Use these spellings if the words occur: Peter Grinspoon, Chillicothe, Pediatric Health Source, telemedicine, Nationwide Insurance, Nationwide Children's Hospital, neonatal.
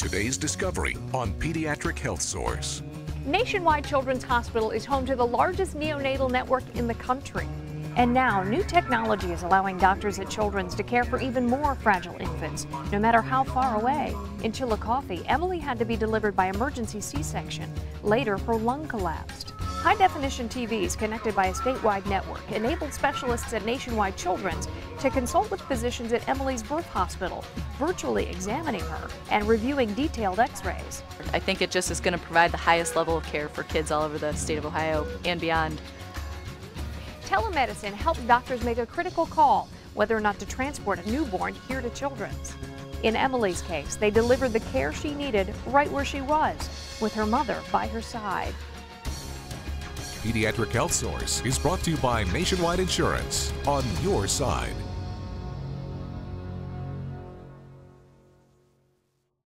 Today's discovery on Pediatric Health Source. Nationwide Children's Hospital is home to the largest neonatal network in the country. And now, new technology is allowing doctors at Children's to care for even more fragile infants, no matter how far away. In Chillicothe, Emily had to be delivered by emergency C-section. Later, her lung collapsed. High-definition TVs connected by a statewide network enabled specialists at Nationwide Children's to consult with physicians at Emily's birth hospital, virtually examining her and reviewing detailed x-rays. I think it just is going to provide the highest level of care for kids all over the state of Ohio and beyond. Telemedicine helps doctors make a critical call whether or not to transport a newborn here to Children's. In Emily's case, they delivered the care she needed right where she was, with her mother by her side. Pediatric Health Source is brought to you by Nationwide Insurance, on your side.